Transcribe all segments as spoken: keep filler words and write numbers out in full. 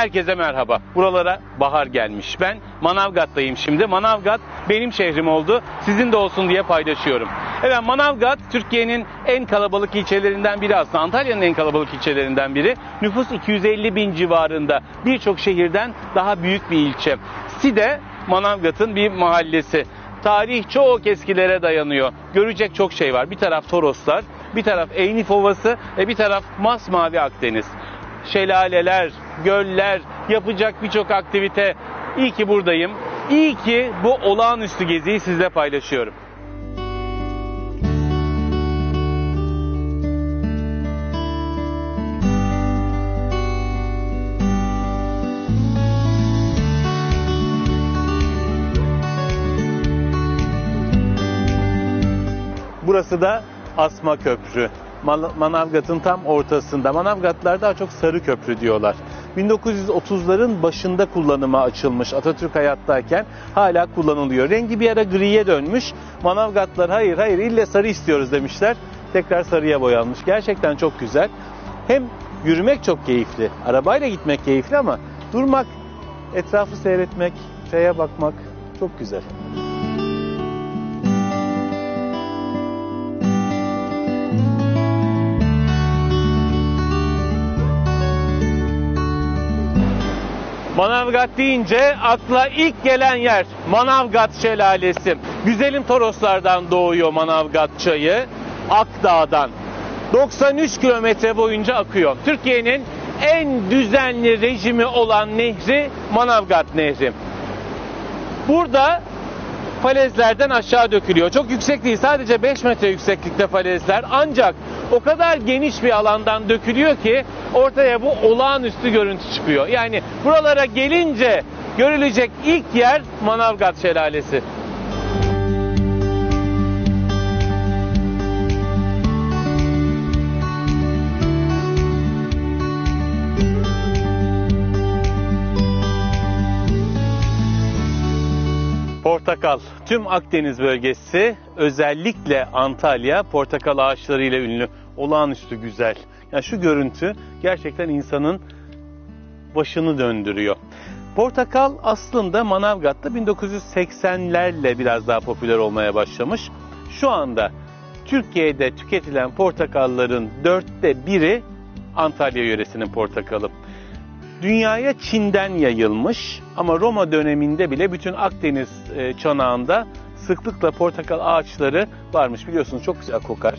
Herkese merhaba. Buralara bahar gelmiş. Ben Manavgat'tayım şimdi. Manavgat benim şehrim oldu. Sizin de olsun diye paylaşıyorum. Evet, Manavgat Türkiye'nin en kalabalık ilçelerinden biri aslında. Antalya'nın en kalabalık ilçelerinden biri. Nüfus iki yüz elli bin civarında. Birçok şehirden daha büyük bir ilçe. Side Manavgat'ın bir mahallesi. Tarih çok eskilere dayanıyor. Görecek çok şey var. Bir taraf Toroslar, bir taraf Eynif Ovası, bir taraf masmavi Akdeniz. Şelaleler, göller, yapacak birçok aktivite. İyi ki buradayım. İyi ki bu olağanüstü geziyi sizle paylaşıyorum. Burası da Asma Köprü. Manavgat'ın tam ortasında. Manavgatlar daha çok Sarı Köprü diyorlar. bin dokuz yüz otuzların başında kullanıma açılmış. Atatürk hayattayken hala kullanılıyor. Rengi bir ara griye dönmüş. Manavgatlar hayır hayır ille sarı istiyoruz demişler. Tekrar sarıya boyanmış. Gerçekten çok güzel. Hem yürümek çok keyifli. Arabayla gitmek keyifli ama durmak, etrafı seyretmek, şeye bakmak çok güzel. Manavgat deyince akla ilk gelen yer Manavgat Şelalesi. Güzelim Toroslardan doğuyor Manavgat çayı, Akdağ'dan. doksan üç kilometre boyunca akıyor. Türkiye'nin en düzenli rejimi olan nehri Manavgat Nehri. Burada falezlerden aşağı dökülüyor. Çok yüksek değil, sadece beş metre yükseklikte falezler. Ancak o kadar geniş bir alandan dökülüyor ki ortaya bu olağanüstü görüntü çıkıyor. Yani buralara gelince görülecek ilk yer Manavgat Şelalesi. Portakal. Tüm Akdeniz bölgesi, özellikle Antalya, portakal ağaçlarıyla ünlü. Olağanüstü güzel. Yani şu görüntü gerçekten insanın başını döndürüyor. Portakal aslında Manavgat'ta bin dokuz yüz seksenlerle biraz daha popüler olmaya başlamış. Şu anda Türkiye'de tüketilen portakalların dörtte biri Antalya yöresinin portakalı. Dünyaya Çin'den yayılmış ama Roma döneminde bile bütün Akdeniz çanağında sıklıkla portakal ağaçları varmış. Biliyorsunuz çok güzel kokar.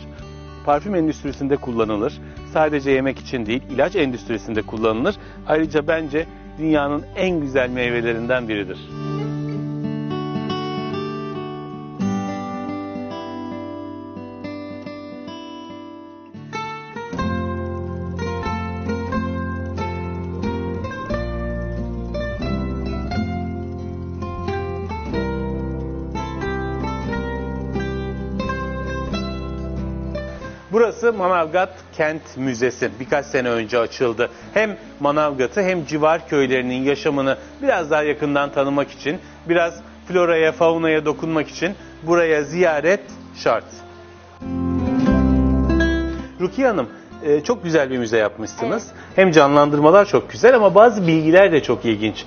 Parfüm endüstrisinde kullanılır. Sadece yemek için değil, ilaç endüstrisinde kullanılır. Ayrıca bence dünyanın en güzel meyvelerinden biridir. Burası Manavgat Kent Müzesi. Birkaç sene önce açıldı. Hem Manavgat'ı hem civar köylerinin yaşamını biraz daha yakından tanımak için, biraz floraya, faunaya dokunmak için buraya ziyaret şart. Rukiye Hanım, çok güzel bir müze yapmışsınız. Evet. Hem canlandırmalar çok güzel ama bazı bilgiler de çok ilginç.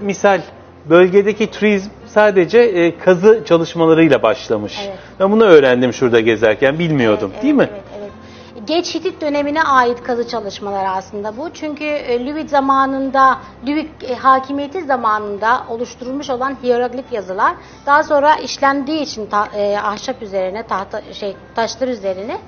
Misal, bölgedeki turizm sadece e, kazı çalışmalarıyla başlamış. Evet. Ben bunu öğrendim şurada gezerken, bilmiyordum, evet, değil evet, mi? Evet, evet. Geç Hitit dönemine ait kazı çalışmaları aslında bu. Çünkü e, Lüvit zamanında, Lüvit e, hakimiyeti zamanında oluşturulmuş olan hieroglif yazılar daha sonra işlendiği için ta, e, ahşap üzerine, tahta şey taşlar üzerine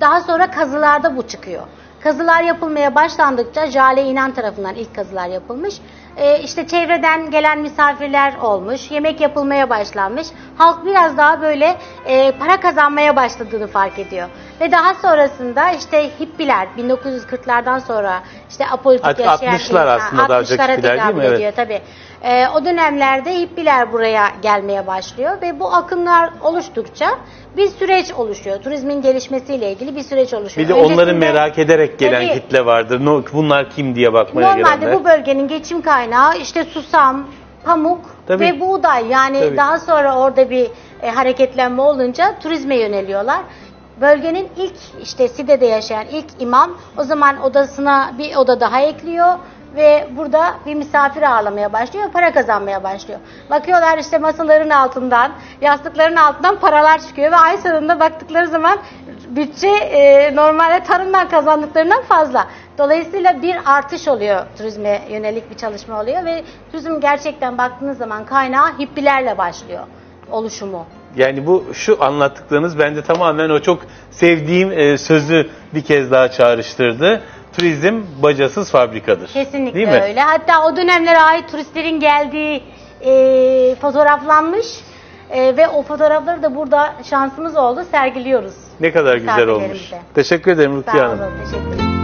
daha sonra kazılarda bu çıkıyor. Kazılar yapılmaya başlandıkça Jale İnan tarafından ilk kazılar yapılmış. Ee, işte çevreden gelen misafirler olmuş, yemek yapılmaya başlanmış. Halk biraz daha böyle e, para kazanmaya başladığını fark ediyor. Ve daha sonrasında işte hippiler, bin dokuz yüz kırklardan sonra işte apolitik yaşayan altmışlar aslında daha çok hippiler değil mi? Ediyor, evet. Tabii. E, o dönemlerde hippiler buraya gelmeye başlıyor ve bu akımlar oluştukça bir süreç oluşuyor. Turizmin gelişmesiyle ilgili bir süreç oluşuyor. Bir de öncesinde, onları merak ederek gelen tabii, kitle vardır. Bunlar kim diye bakmaya gelenler. Normalde bu bölgenin geçim kaynağı işte susam, pamuk tabii, ve buğday. Yani tabii, daha sonra orada bir e, hareketlenme olunca turizme yöneliyorlar. Bölgenin ilk işte Side'de yaşayan ilk imam o zaman odasına bir oda daha ekliyor ve burada bir misafir ağırlamaya başlıyor, para kazanmaya başlıyor. Bakıyorlar işte masaların altından, yastıkların altından paralar çıkıyor ve ay sonunda baktıkları zaman bütçe e, normalde tarımdan kazandıklarından fazla. Dolayısıyla bir artış oluyor, turizme yönelik bir çalışma oluyor ve turizm gerçekten baktığınız zaman kaynağı hippilerle başlıyor oluşumu. Yani bu şu anlattıklarınız bende tamamen o çok sevdiğim e, sözü bir kez daha çağrıştırdı. Turizm bacasız fabrikadır. Kesinlikle değil mi? Öyle. Hatta o dönemlere ait turistlerin geldiği e, fotoğraflanmış e, ve o fotoğrafları da burada şansımız oldu sergiliyoruz. Ne kadar güzel olmuş. Teşekkür ederim Rukiye Hanım. Sağ olun, teşekkür ederim.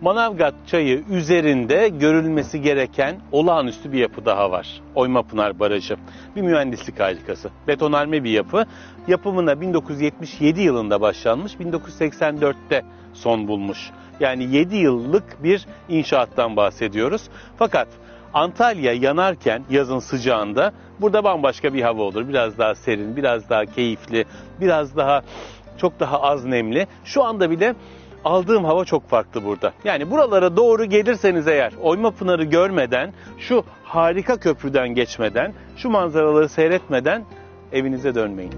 Manavgat çayı üzerinde görülmesi gereken olağanüstü bir yapı daha var. Oymapınar Barajı. Bir mühendislik harikası. Betonarme bir yapı. Yapımına bin dokuz yüz yetmiş yedi yılında başlanmış, bin dokuz yüz seksen dörtte son bulmuş. Yani yedi yıllık bir inşaattan bahsediyoruz. Fakat Antalya yanarken yazın sıcağında burada bambaşka bir hava olur. Biraz daha serin, biraz daha keyifli, biraz daha çok daha az nemli. Şu anda bile aldığım hava çok farklı burada. Yani buralara doğru gelirseniz eğer Oymapınar'ı görmeden, şu harika köprüden geçmeden, şu manzaraları seyretmeden evinize dönmeyin.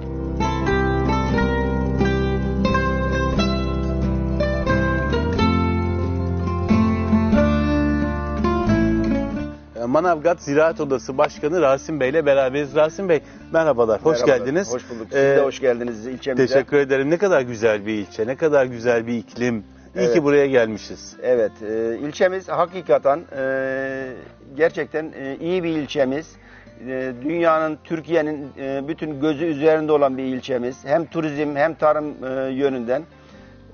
Manavgat Ziraat Odası Başkanı Rasim Bey ile beraberiz. Rasim Bey merhabalar, hoş merhabalar, geldiniz. Hoş bulduk. Siz ee, de hoş geldiniz ilçemize. Teşekkür ederim. Ne kadar güzel bir ilçe, ne kadar güzel bir iklim. İyi evet. ki buraya gelmişiz. Evet, e, ilçemiz hakikaten e, gerçekten e, iyi bir ilçemiz. E, dünyanın, Türkiye'nin e, bütün gözü üzerinde olan bir ilçemiz. Hem turizm hem tarım e, yönünden.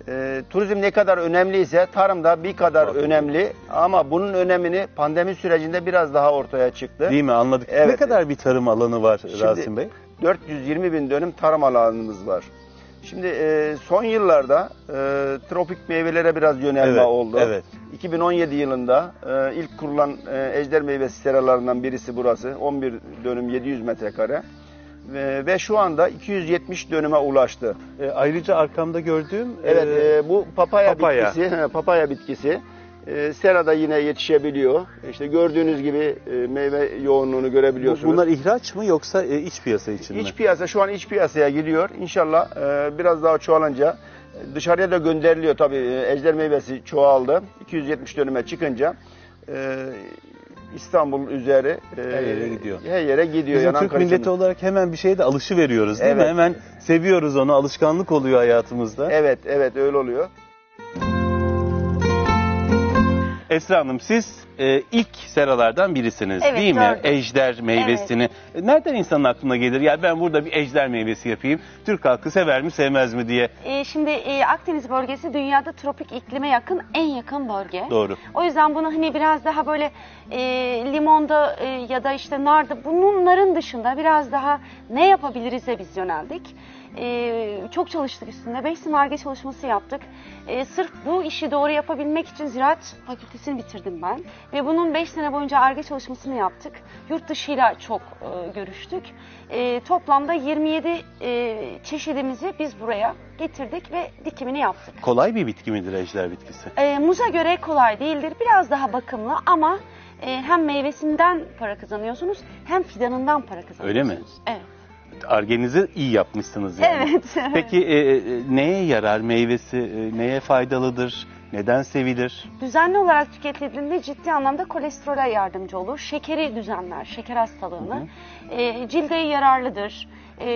E, turizm ne kadar önemliyse tarım da bir kadar Tabii. önemli ama bunun önemini pandemi sürecinde biraz daha ortaya çıktı. Değil mi? Anladık. Evet. Ne kadar bir tarım alanı var Şimdi, Rasim Bey? dört yüz yirmi bin dönüm tarım alanımız var. Şimdi e, son yıllarda e, tropik meyvelere biraz yönelme evet, oldu. Evet. iki bin on yedi yılında e, ilk kurulan e, ejder meyvesi seralarından birisi burası. on bir dönüm yedi yüz metrekare. Ve, ve şu anda iki yüz yetmiş dönüme ulaştı. E, ayrıca arkamda gördüğüm evet e, bu papaya, papaya bitkisi, papaya bitkisi. E, serada yine yetişebiliyor. İşte gördüğünüz gibi e, meyve yoğunluğunu görebiliyorsunuz. Bunlar ihraç mı yoksa e, iç piyasa için mi? İç piyasa, şu an iç piyasaya gidiyor. İnşallah e, biraz daha çoğalınca dışarıya da gönderiliyor tabii. E, ejder meyvesi çoğaldı. iki yüz yetmiş dönüme çıkınca e, İstanbul üzeri her yere gidiyor. Her yere gidiyor. Bizim Türk milleti olarak hemen bir şeye de alışıveriyoruz değil evet. mi? Hemen seviyoruz onu, alışkanlık oluyor hayatımızda. Evet, evet öyle oluyor. Esra Hanım siz e, ilk seralardan birisiniz evet, değil mi? Doğru. Ejder meyvesini. Evet. Nereden insanın aklına gelir? Ya ben burada bir ejder meyvesi yapayım. Türk halkı sever mi sevmez mi diye. E, şimdi e, Akdeniz bölgesi dünyada tropik iklime yakın en yakın bölge. Doğru. O yüzden bunu hani biraz daha böyle e, limonda e, ya da işte narda bunların dışında biraz daha ne yapabiliriz'e biz yöneldik. Ee, çok çalıştık üstünde. beş simarge çalışması yaptık. Ee, sırf bu işi doğru yapabilmek için ziraat fakültesini bitirdim ben. Ve bunun beş sene boyunca Ar-Ge çalışmasını yaptık. Yurt dışıyla çok e, görüştük. E, toplamda yirmi yedi e, çeşidimizi biz buraya getirdik ve dikimini yaptık. Kolay bir bitki midir ejder bitkisi? E, muza göre kolay değildir. Biraz daha bakımlı ama e, hem meyvesinden para kazanıyorsunuz hem fidanından para kazanıyorsunuz. Öyle mi? Evet. Ar-Ge'nizi iyi yapmışsınız yani. Evet. evet. Peki e, e, neye yarar meyvesi, e, neye faydalıdır, neden sevilir? Düzenli olarak tüketildiğinde ciddi anlamda kolesterole yardımcı olur. Şekeri düzenler, şeker hastalığını. E, cilde yararlıdır. E,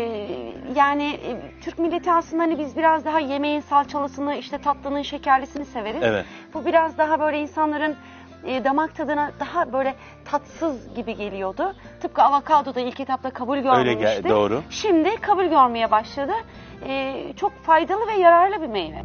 yani e, Türk milleti aslında hani biz biraz daha yemeğin salçalısını, işte tatlının şekerlisini severiz. Evet. Bu biraz daha böyle insanların damak tadına daha böyle tatsız gibi geliyordu. Tıpkı avokado da ilk etapta kabul görmemişti. Öyle, doğru. Şimdi kabul görmeye başladı. Ee, çok faydalı ve yararlı bir meyve.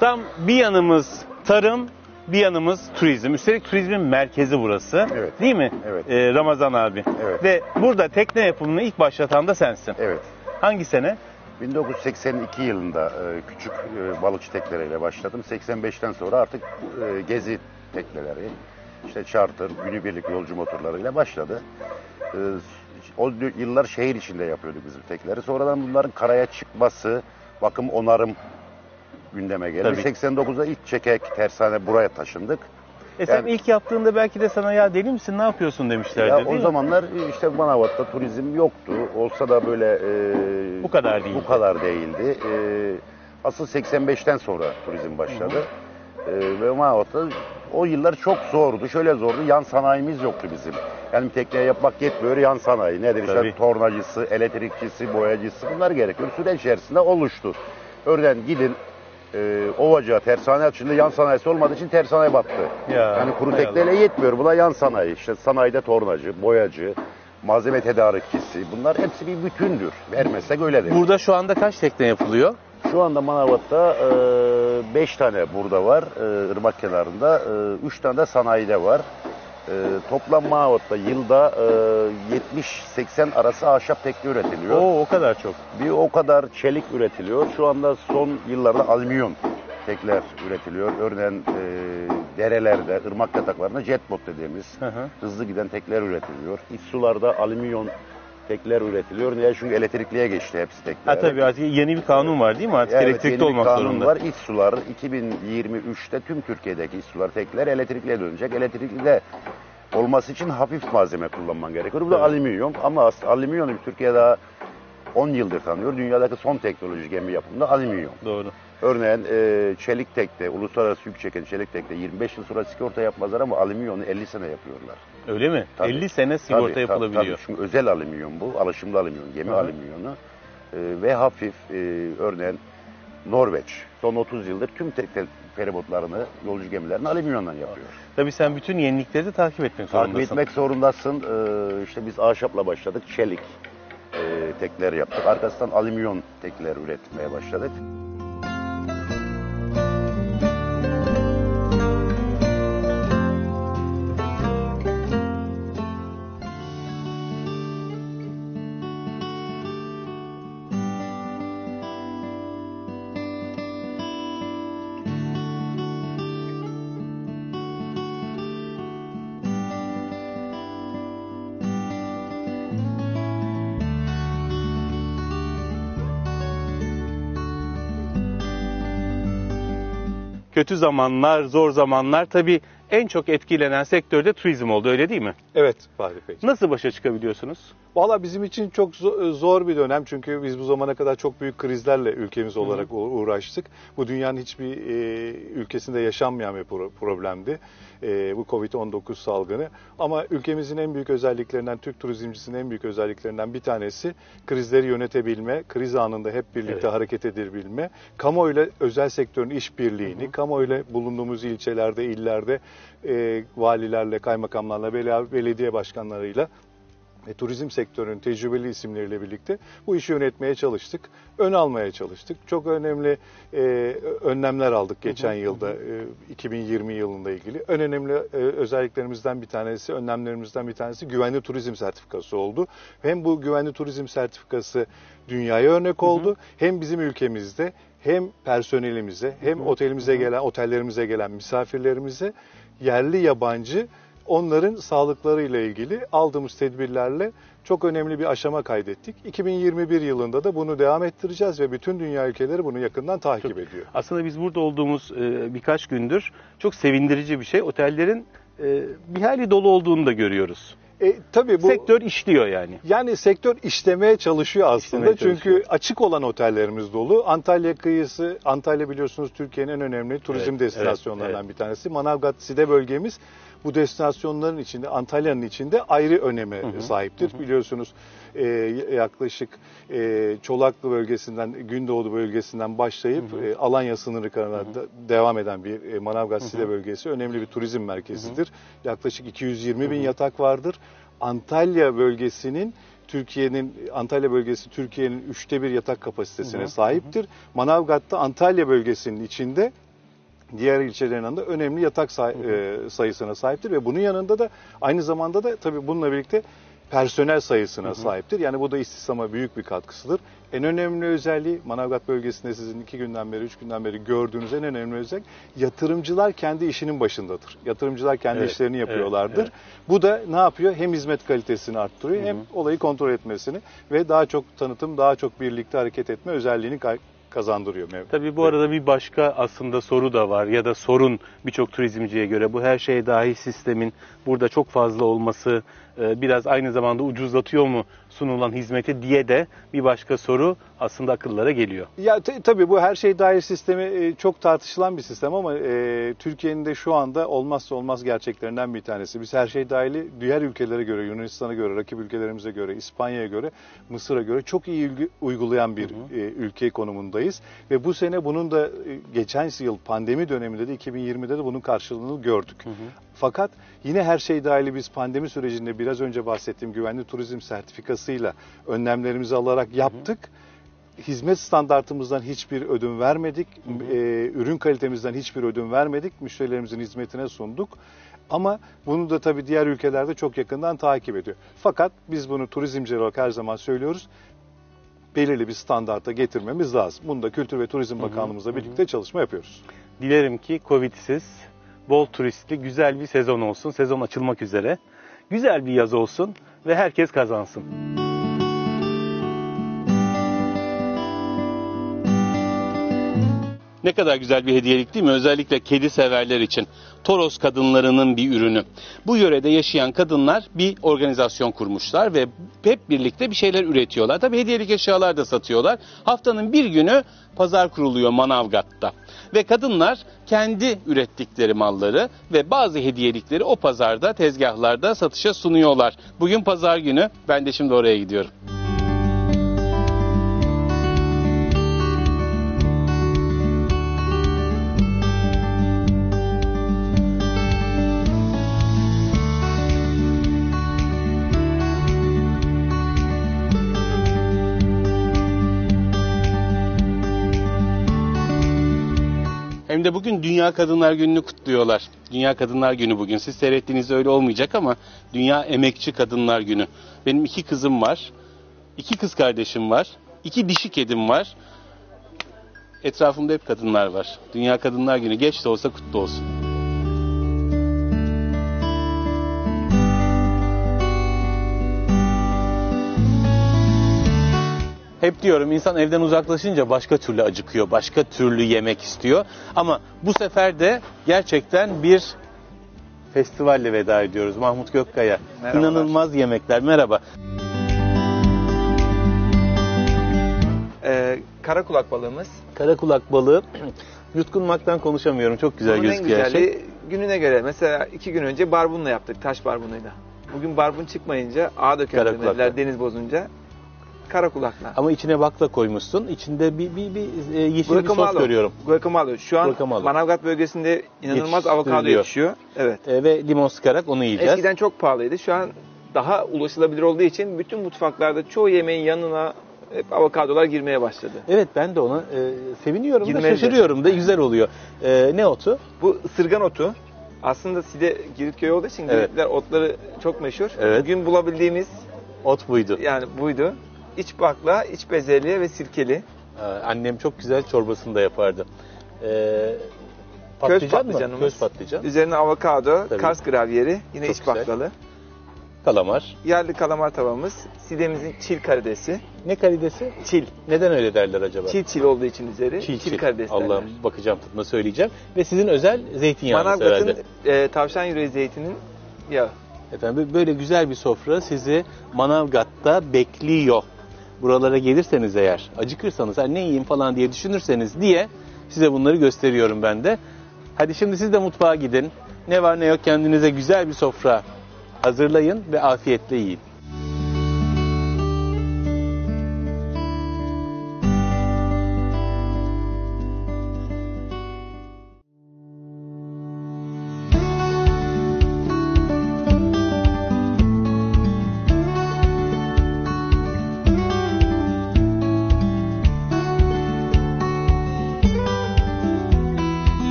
Tam bir yanımız tarım, bir yanımız turizm. Üstelik turizmin merkezi burası. Evet. Değil mi? Evet. Ee, Ramazan abi. Evet. Ve burada tekne yapımını ilk başlatan da sensin. Evet. Hangi sene? bin dokuz yüz seksen iki yılında küçük balıkçı tekneleriyle başladım. seksen beşten sonra artık gezi tekneleri, işte charter, günübirlik yolcu motorlarıyla başladı. Ee, o yıllar şehir içinde yapıyorduk bizim tekneleri. Sonradan bunların karaya çıkması, bakım onarım gündeme geldi. Tabii. seksen dokuzda ilk çekek tersane buraya taşındık. E sen yani, ilk yaptığında belki de sana ya deli misin ne yapıyorsun demişlerdi ya, değil mi? O zamanlar işte Manavgat'ta turizm yoktu. Olsa da böyle e, bu kadar değildi. Bu kadar değildi. E, asıl seksen beşten sonra turizm başladı. Hı hı. E, ve Manavgat'ta o yıllar çok zordu. Şöyle zordu, yan sanayimiz yoktu bizim. Yani tekne yapmak yetmiyor, yan sanayi. Ne demişler? Tornacısı, elektrikçisi, boyacısı bunlar gerekiyor. Süre içerisinde oluştu. Örneğin gidin. Ee, Ovaca, tersane açıldı, yan sanayisi olmadığı için tersane battı. Ya, yani kuru tekneyle yetmiyor, buna yan sanayi. İşte sanayide tornacı, boyacı, malzeme tedarikçisi, bunlar hepsi bir bütündür. Vermezsek öyle değil. Burada şu anda kaç tekne yapılıyor? Şu anda Manavgat'ta beş e, tane burada var, e, ırmak kenarında, üç e, tane de sanayide var. E, toplam Manavgat'ta yılda e, yetmiş seksen arası ahşap tekne üretiliyor. Oo, o kadar çok. Bir o kadar çelik üretiliyor. Şu anda son yıllarda alüminyum tekler üretiliyor. Örneğin e, derelerde, ırmak yataklarında jetbot dediğimiz hı hı. hızlı giden tekler üretiliyor. İç sularda alüminyum tekler üretiliyor. Niye? Çünkü elektrikliye geçti hepsi tekneler. Ha tabii artık yeni bir kanun var değil mi? Artık evet, elektrikli olmak zorunda. Evet, yeni bir kanun var. İç sular iki bin yirmi üçte tüm Türkiye'deki iç sular tekneler elektrikliye dönecek. Elektrikli de olması için hafif malzeme kullanman gerekiyor. Bu da evet. alüminyum ama alüminyumu Türkiye daha on yıldır tanıyor. Dünyadaki son teknoloji gemi yapımında alüminyum. Doğru. Örneğin e, çelik tekne, uluslararası yük çeken çelik tekne yirmi beş yıl sonra sigorta yapmazlar ama alüminyumu elli sene yapıyorlar. Öyle mi? Tabii. elli sene sigorta tabii, yapılabiliyor. Tabii, çünkü özel alüminyum bu, alışımlı alüminyum, gemi hı. alüminyumu e, ve hafif e, örneğin Norveç son otuz yıldır tüm tekne feribotlarını, yolcu gemilerini alüminyumdan yapıyor. Tabii sen bütün yenilikleri de takip etmek zorundasın. Takip etmek zorundasın. E, işte biz ahşapla başladık, çelik e, tekler yaptık. Arkasından alüminyum tekler üretmeye başladık. Kötü zamanlar, zor zamanlar tabii en çok etkilenen sektörde turizm oldu öyle değil mi? Evet Fahri Bey. Nasıl başa çıkabiliyorsunuz? Vallahi bizim için çok zor bir dönem çünkü biz bu zamana kadar çok büyük krizlerle ülkemiz olarak Hı. uğraştık. Bu dünyanın hiçbir e, ülkesinde yaşanmayan bir problemdi e, bu Covid on dokuz salgını. Ama ülkemizin en büyük özelliklerinden, Türk turizmcisinin en büyük özelliklerinden bir tanesi krizleri yönetebilme, kriz anında hep birlikte evet. hareket edebilme, kamuoyuyla özel sektörün işbirliğini, kamuoyuyla bulunduğumuz ilçelerde, illerde, E, valilerle, kaymakamlarla, belediye başkanlarıyla e, turizm sektörünün tecrübeli isimleriyle birlikte bu işi yönetmeye çalıştık, ön almaya çalıştık. Çok önemli e, önlemler aldık geçen yılda, e, iki bin yirmi yılında ilgili. En önemli e, özelliklerimizden bir tanesi, önlemlerimizden bir tanesi güvenli turizm sertifikası oldu. Hem bu güvenli turizm sertifikası dünyaya örnek oldu, hı hı. hem bizim ülkemizde, hem personelimize, hem otelimize gelen, otellerimize gelen misafirlerimize, yerli yabancı onların sağlıklarıyla ilgili aldığımız tedbirlerle çok önemli bir aşama kaydettik. iki bin yirmi bir yılında da bunu devam ettireceğiz ve bütün dünya ülkeleri bunu yakından takip çok, ediyor. Aslında biz burada olduğumuz birkaç gündür çok sevindirici bir şey. Otellerin bir hali dolu olduğunu da görüyoruz. E, tabii bu, sektör işliyor yani. Yani sektör işlemeye çalışıyor aslında işlemeye çünkü çalışıyor. Açık olan otellerimiz dolu. Antalya kıyısı, Antalya biliyorsunuz Türkiye'nin en önemli turizm evet, destinasyonlarından evet, bir tanesi. Manavgat, Side bölgemiz bu destinasyonların içinde, Antalya'nın içinde ayrı öneme hı hı, sahiptir. Hı hı. Biliyorsunuz e, yaklaşık e, Çolaklı bölgesinden, Gündoğdu bölgesinden başlayıp hı hı. E, Alanya sınırı kadar hı hı. devam eden bir e, Manavgat hı hı. Sile bölgesi önemli bir turizm merkezidir. Hı hı. Yaklaşık iki yüz yirmi hı hı. bin yatak vardır. Antalya bölgesinin Türkiye'nin Antalya bölgesi Türkiye'nin üçte bir yatak kapasitesine hı hı. sahiptir. Manavgat'ta Antalya bölgesinin içinde diğer ilçelerin yanında önemli yatak say- hı hı. sayısına sahiptir ve bunun yanında da aynı zamanda da tabii bununla birlikte personel sayısına, hı hı, sahiptir. Yani bu da istihdama büyük bir katkısıdır. En önemli özelliği, Manavgat bölgesinde sizin iki günden beri, üç günden beri gördüğünüz en önemli özellik, yatırımcılar kendi işinin başındadır. Yatırımcılar kendi, evet, işlerini yapıyorlardır. Evet, evet. Bu da ne yapıyor? Hem hizmet kalitesini arttırıyor, hı hı, hem olayı kontrol etmesini ve daha çok tanıtım, daha çok birlikte hareket etme özelliğini kazandırıyor. Tabii bu arada bir başka aslında soru da var ya da sorun birçok turizmciye göre. Bu her şeye dahil sistemin burada çok fazla olması biraz aynı zamanda ucuzlatıyor mu sunulan hizmeti diye de bir başka soru aslında akıllara geliyor. Ya tabii bu her şey dahil sistemi çok tartışılan bir sistem ama e, Türkiye'nin de şu anda olmazsa olmaz gerçeklerinden bir tanesi. Biz her şey dahili diğer ülkelere göre, Yunanistan'a göre, rakip ülkelerimize göre, İspanya'ya göre, Mısır'a göre çok iyi uygulayan bir, hı hı, E, ülke konumundayız. Ve bu sene bunun da geçen yıl pandemi döneminde de iki bin yirmide de bunun karşılığını gördük. Hı hı. Fakat yine her şey dahili biz pandemi sürecinde biraz önce bahsettiğim güvenli turizm sertifikasıyla önlemlerimizi alarak yaptık. Hı hı. Hizmet standartımızdan hiçbir ödün vermedik, hı hı, E, ürün kalitemizden hiçbir ödün vermedik, müşterilerimizin hizmetine sunduk. Ama bunu da tabii diğer ülkelerde çok yakından takip ediyor. Fakat biz bunu turizmci olarak her zaman söylüyoruz, belirli bir standarta getirmemiz lazım. Bunu da Kültür ve Turizm Bakanlığımızla birlikte, hı hı, çalışma yapıyoruz. Dilerim ki Covid'siz, bol turistli, güzel bir sezon olsun. Sezon açılmak üzere. Güzel bir yaz olsun ve herkes kazansın. Ne kadar güzel bir hediyelik değil mi? Özellikle kedi severler için. Toros kadınlarının bir ürünü. Bu yörede yaşayan kadınlar bir organizasyon kurmuşlar ve hep birlikte bir şeyler üretiyorlar. Tabii hediyelik eşyalar da satıyorlar. Haftanın bir günü pazar kuruluyor Manavgat'ta. Ve kadınlar kendi ürettikleri malları ve bazı hediyelikleri o pazarda, tezgahlarda satışa sunuyorlar. Bugün pazar günü. Ben de şimdi oraya gidiyorum. Hem de bugün Dünya Kadınlar Günü'nü kutluyorlar. Dünya Kadınlar Günü bugün. Siz seyrettiğinizde öyle olmayacak ama Dünya Emekçi Kadınlar Günü. Benim iki kızım var, iki kız kardeşim var, iki dişi kedim var. Etrafımda hep kadınlar var. Dünya Kadınlar Günü geç de olsa kutlu olsun. Hep diyorum, insan evden uzaklaşınca başka türlü acıkıyor, başka türlü yemek istiyor. Ama bu sefer de gerçekten bir festivalle veda ediyoruz. Mahmut Gökkaya, merhabalar. İnanılmaz yemekler. Merhaba. Ee, karakulak balığımız. Karakulak balığı. Yutkunmaktan konuşamıyorum. Çok güzel bunun gözüküyor. En güzeli, şey, gününe göre. Mesela iki gün önce barbunla yaptık, taş barbunuyla. Bugün barbun çıkmayınca ağa dökemediler, deniz bozunca. Karakulakla. Ama içine bakla koymuşsun. İçinde bir, bir, bir yeşil guacamole, bir sos görüyorum. Guacamole. Şu an guacamole. Manavgat bölgesinde inanılmaz avokado yetişiyor. Evet. E, ve limon sıkarak onu yiyeceğiz. Eskiden çok pahalıydı. Şu an daha ulaşılabilir olduğu için bütün mutfaklarda çoğu yemeğin yanına hep avokadolar girmeye başladı. Evet, ben de ona e, seviniyorum Girmez da şaşırıyorum de. da güzel oluyor. E, ne otu? Bu ısırgan otu. Aslında Sile Giritköy olduğu için, evet, Giritler otları çok meşhur. Evet. Bugün bulabildiğimiz ot buydu. Yani buydu. İç bakla, iç bezelye ve sirkeli. Ee, annem çok güzel çorbasını da yapardı. Ee, patlıcan Köz patlıcanımız. Mı? Köz patlıcan. Üzerine avokado, tabii, Kars gravyeri, yine çok iç güzel. Baklalı. Kalamar. Yerli kalamar tavamız. Sidemizin çil karidesi. Ne karidesi? Çil. Neden öyle derler acaba? Çil çil olduğu için üzeri. Çil çil, çil karidesi. Allah'ım, bakacağım, tutma söyleyeceğim. Ve sizin özel zeytinyağınız herhalde. Manavgat'ın e, tavşan yüreği zeytinin yağı. Efendim, böyle güzel bir sofra sizi Manavgat'ta bekliyor. Buralara gelirseniz eğer, acıkırsanız, ne yiyeyim falan diye düşünürseniz diye size bunları gösteriyorum ben de. Hadi şimdi siz de mutfağa gidin. Ne var ne yok kendinize güzel bir sofra hazırlayın ve afiyetle yiyin.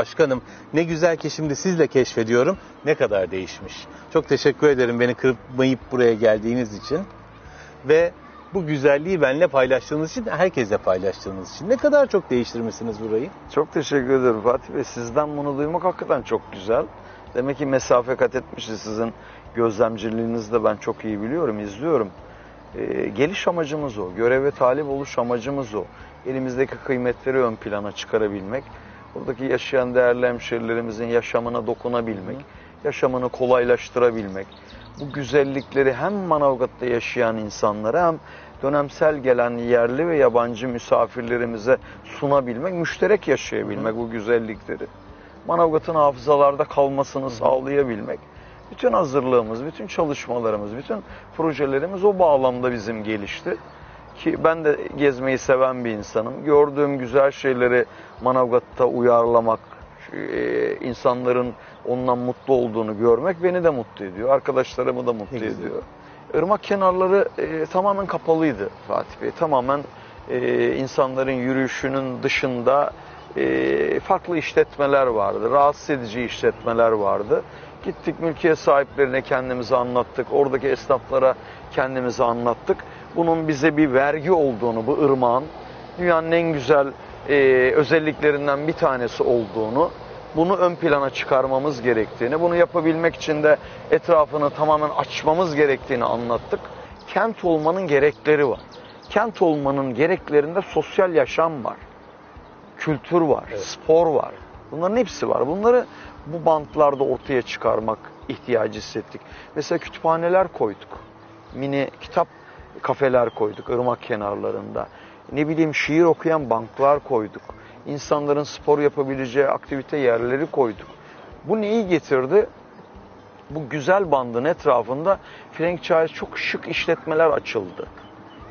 başkanım. Ne güzel ki şimdi sizle keşfediyorum. Ne kadar değişmiş. Çok teşekkür ederim beni kırmayıp buraya geldiğiniz için. Ve bu güzelliği benimle paylaştığınız için, herkese paylaştığınız için. Ne kadar çok değiştirmişsiniz burayı. Çok teşekkür ederim Fatih Bey. Sizden bunu duymak hakikaten çok güzel. Demek ki mesafe kat etmişiz. Sizin gözlemciliğinizi de ben çok iyi biliyorum, izliyorum. Ee, geliş amacımız o. Göreve talip oluş amacımız o. Elimizdeki kıymetleri ön plana çıkarabilmek. Buradaki yaşayan değerli hemşehrilerimizin yaşamına dokunabilmek. Yaşamını kolaylaştırabilmek. Bu güzellikleri hem Manavgat'ta yaşayan insanlara hem dönemsel gelen yerli ve yabancı misafirlerimize sunabilmek, müşterek yaşayabilmek bu güzellikleri. Manavgat'ın hafızalarda kalmasını sağlayabilmek. Bütün hazırlığımız, bütün çalışmalarımız, bütün projelerimiz o bağlamda bizim gelişti. Ki ben de gezmeyi seven bir insanım. Gördüğüm güzel şeyleri Manavgat'ta uyarlamak, insanların ondan mutlu olduğunu görmek beni de mutlu ediyor. Arkadaşlarımı da mutlu Güzel. ediyor. Irmak kenarları e, tamamen kapalıydı Fatih Bey. Tamamen e, insanların yürüyüşünün dışında e, farklı işletmeler vardı. Rahatsız edici işletmeler vardı. Gittik mülkiye sahiplerine kendimizi anlattık. Oradaki esnaflara kendimizi anlattık. Bunun bize bir vergi olduğunu, bu ırmağın dünyanın en güzel e, özelliklerinden bir tanesi olduğunu, bunu ön plana çıkarmamız gerektiğini, bunu yapabilmek için de etrafını tamamen açmamız gerektiğini anlattık. Kent olmanın gerekleri var. Kent olmanın gereklerinde sosyal yaşam var, kültür var, evet. spor var. Bunların hepsi var. Bunları bu bantlarda ortaya çıkarmak ihtiyacı hissettik. Mesela kütüphaneler koyduk, mini kitap kafeler koyduk ırmak kenarlarında. Ne bileyim şiir okuyan banklar koyduk. İnsanların spor yapabileceği aktivite yerleri koyduk. Bu neyi getirdi? Bu güzel bandın etrafında Frankçay'a çok şık işletmeler açıldı.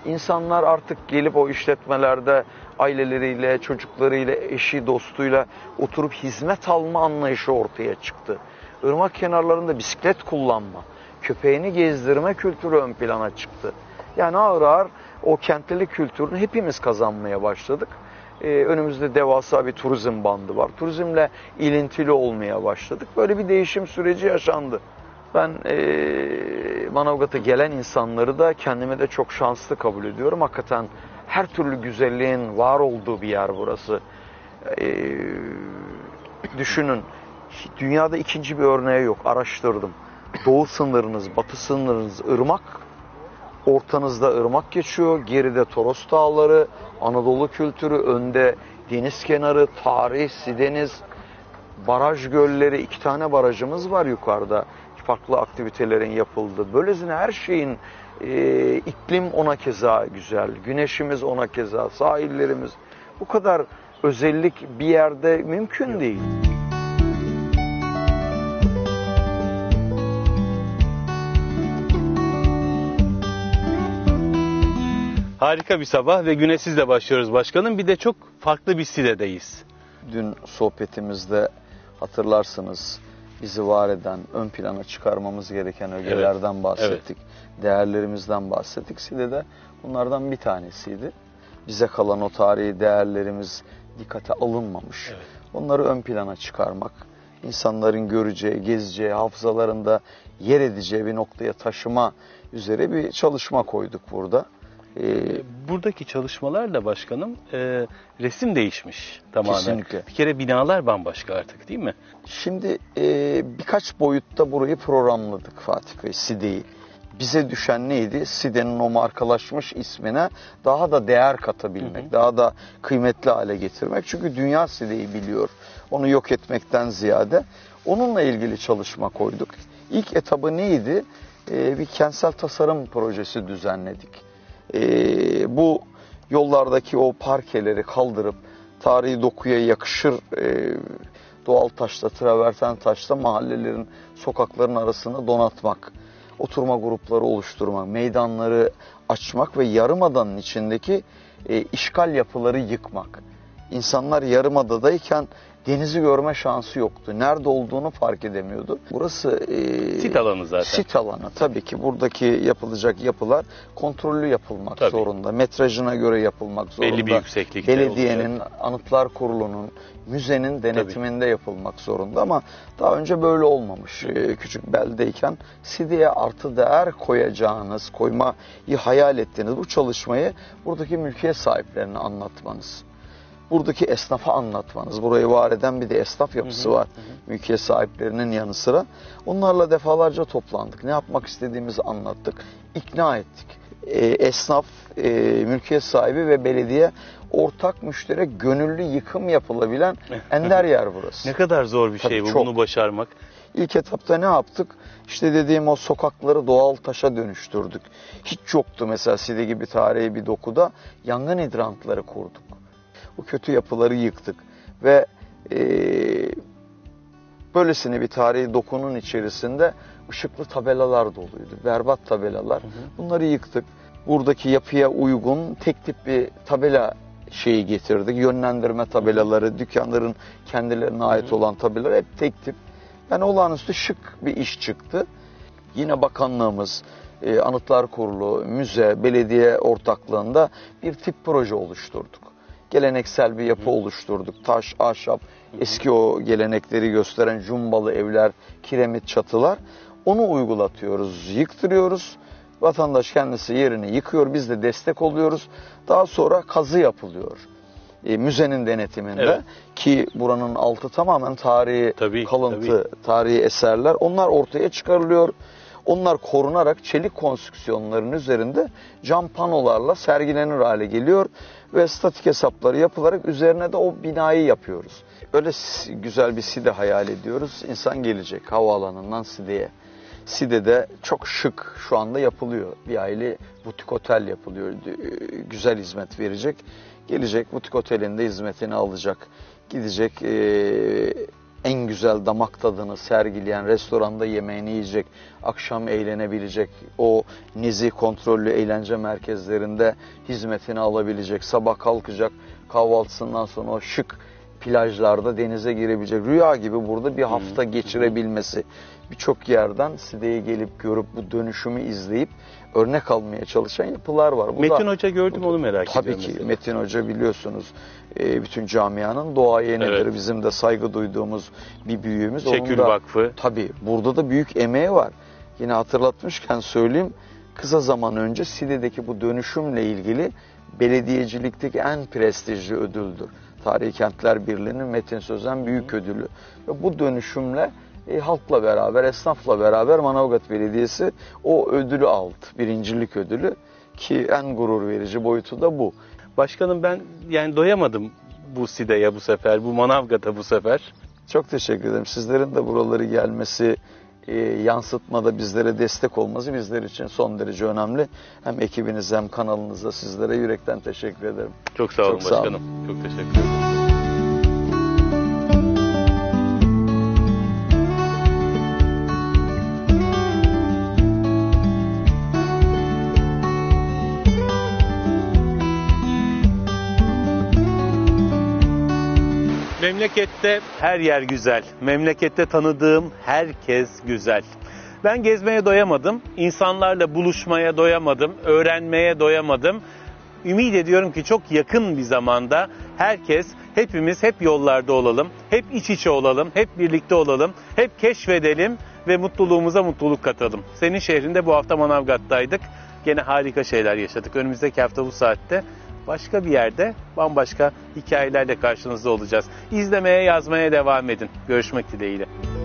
İnsanlar artık gelip o işletmelerde aileleriyle, çocuklarıyla, eşi, dostuyla oturup hizmet alma anlayışı ortaya çıktı. Irmak kenarlarında bisiklet kullanma, köpeğini gezdirme kültürü ön plana çıktı. Yani ağır ağır o kentlilik kültürünü hepimiz kazanmaya başladık. Ee, önümüzde devasa bir turizm bandı var. Turizmle ilintili olmaya başladık. Böyle bir değişim süreci yaşandı. Ben ee, Manavgat'a gelen insanları da kendime de çok şanslı kabul ediyorum. Hakikaten her türlü güzelliğin var olduğu bir yer burası. E, düşünün, dünyada ikinci bir örneği yok. Araştırdım. Doğu sınırınız, batı sınırınız ırmak. Ortanızda ırmak geçiyor, geride Toros Dağları, Anadolu kültürü, önde deniz kenarı, tarih, Sideniz, baraj gölleri, iki tane barajımız var yukarıda. Farklı aktivitelerin yapıldığı. Böylesine her şeyin e, iklim ona keza güzel, güneşimiz ona keza, sahillerimiz. Bu kadar özellik bir yerde mümkün değil. Harika bir sabah ve güne sizle başlıyoruz başkanım. Bir de çok farklı bir Sile'deyiz. Dün sohbetimizde hatırlarsınız bizi var eden, ön plana çıkarmamız gereken ögelerden evet. bahsettik. Evet. Değerlerimizden bahsettik. Sile'de bunlardan bir tanesiydi. Bize kalan o tarihi değerlerimiz dikkate alınmamış. Evet. Onları ön plana çıkarmak, insanların göreceği, gezeceği, hafızalarında yer edeceği bir noktaya taşıma üzere bir çalışma koyduk burada. Buradaki çalışmalarla başkanım e, resim değişmiş tamamen. Kesinlikle. Bir kere binalar bambaşka artık değil mi? Şimdi e, birkaç boyutta burayı programladık Fatih Bey, Side'yi. Bize düşen neydi? Side'nin o markalaşmış ismine daha da değer katabilmek, hı hı. daha da kıymetli hale getirmek. Çünkü dünya Side'yi biliyor. Onu yok etmekten ziyade onunla ilgili çalışma koyduk. İlk etabı neydi? E, bir kentsel tasarım projesi düzenledik. Ee, bu yollardaki o parkeleri kaldırıp tarihi dokuya yakışır e, doğal taşla, traverten taşla mahallelerin, sokakların arasını donatmak, oturma grupları oluşturmak, meydanları açmak ve yarımadanın içindeki e, işgal yapıları yıkmak. İnsanlar yarımadadayken denizi görme şansı yoktu. Nerede olduğunu fark edemiyordu. Burası e, sit alanı zaten. Sit alanı. Tabii ki buradaki yapılacak yapılar kontrollü yapılmak tabii. zorunda. Metrajına göre yapılmak zorunda. Belli bir yükseklikte. Belediyenin, olacak. Anıtlar Kurulu'nun, müzenin denetiminde tabii. yapılmak zorunda ama daha önce böyle olmamış. Ee, küçük beldeyken Side'ye artı değer koyacağınız, koymayı hayal ettiğiniz bu çalışmayı buradaki mülkiye sahiplerine anlatmanız. Buradaki esnafa anlatmanız. Burayı var eden bir de esnaf yapısı hı hı, var. Hı. Mülkiye sahiplerinin yanı sıra. Onlarla defalarca toplandık. Ne yapmak istediğimizi anlattık. İkna ettik. Ee, esnaf, e, mülkiye sahibi ve belediye ortak müşterek gönüllü yıkım yapılabilen ender yer burası. Ne kadar zor bir Tabii şey bu çok. Bunu başarmak. İlk etapta ne yaptık? İşte dediğim o sokakları doğal taşa dönüştürdük. Hiç yoktu mesela Side gibi tarihi bir dokuda. Yangın hidrantları kurduk. O kötü yapıları yıktık ve e, böylesine bir tarihi dokunun içerisinde ışıklı tabelalar doluydu, berbat tabelalar. Hı hı. Bunları yıktık. Buradaki yapıya uygun tek tip bir tabela şeyi getirdik. Yönlendirme tabelaları, dükkanların kendilerine ait hı hı. olan tabelalar hep tek tip. Yani olağanüstü şık bir iş çıktı. Yine bakanlığımız, e, Anıtlar Kurulu, müze, belediye ortaklığında bir tip proje oluşturduk. Geleneksel bir yapı Hı. oluşturduk. Taş, ahşap, eski o gelenekleri gösteren cumbalı evler, kiremit çatılar. Onu uygulatıyoruz, yıktırıyoruz. Vatandaş kendisi yerini yıkıyor, biz de destek oluyoruz. Daha sonra kazı yapılıyor. E, müzenin denetiminde evet. ki buranın altı tamamen tarihi tabii, kalıntı, tabii. tarihi eserler. Onlar ortaya çıkarılıyor. Onlar korunarak çelik konstrüksiyonların üzerinde cam panolarla sergilenir hale geliyor. Ve statik hesapları yapılarak üzerine de o binayı yapıyoruz. Öyle güzel bir Side hayal ediyoruz. İnsan gelecek havaalanından Side'ye. Side'de çok şık şu anda yapılıyor. Bir aile butik otel yapılıyor. Güzel hizmet verecek. Gelecek butik otelinde hizmetini alacak. Gidecek ee, en güzel damak tadını sergileyen restoranda yemeğini yiyecek. Akşam eğlenebilecek. O nezih kontrollü eğlence merkezlerinde hizmetini alabilecek. Sabah kalkacak, kahvaltısından sonra o şık plajlarda denize girebilecek. Rüya gibi burada bir hafta geçirebilmesi. Birçok yerden Side'ye gelip görüp bu dönüşümü izleyip örnek almaya çalışan yapılar var. Bu Metin da, Hoca gördüm onu merak ediyorum. Tabii ki mesela. Metin Hoca biliyorsunuz bütün camianın duayenidir. Evet. Bizim de saygı duyduğumuz bir büyüğümüz. Çekül da, Vakfı. Tabii burada da büyük emeği var. Yine hatırlatmışken söyleyeyim kısa zaman önce Side'deki bu dönüşümle ilgili belediyecilikteki en prestijli ödüldür. Tarihi Kentler Birliği'nin Metin Sözen büyük ödülü. Ve bu dönüşümle E, halkla beraber, esnafla beraber Manavgat Belediyesi o ödülü aldı. Birincilik ödülü ki en gurur verici boyutu da bu. Başkanım ben yani doyamadım bu Side'ye bu sefer, bu Manavgat'a bu sefer. Çok teşekkür ederim. Sizlerin de buraları gelmesi, e, yansıtmada bizlere destek olması bizler için son derece önemli. Hem ekibinize hem kanalınıza sizlere yürekten teşekkür ederim. Çok sağ olun Çok başkanım. Sağ olun. Çok teşekkür ederim. Memlekette her yer güzel. Memlekette tanıdığım herkes güzel. Ben gezmeye doyamadım. İnsanlarla buluşmaya doyamadım. Öğrenmeye doyamadım. Ümit ediyorum ki çok yakın bir zamanda herkes, hepimiz hep yollarda olalım. Hep iç içe olalım. Hep birlikte olalım. Hep keşfedelim ve mutluluğumuza mutluluk katalım. Senin şehrinde bu hafta Manavgat'taydık. Gene harika şeyler yaşadık. Önümüzdeki hafta bu saatte. Başka bir yerde bambaşka hikayelerle karşınızda olacağız. İzlemeye, yazmaya devam edin. Görüşmek dileğiyle.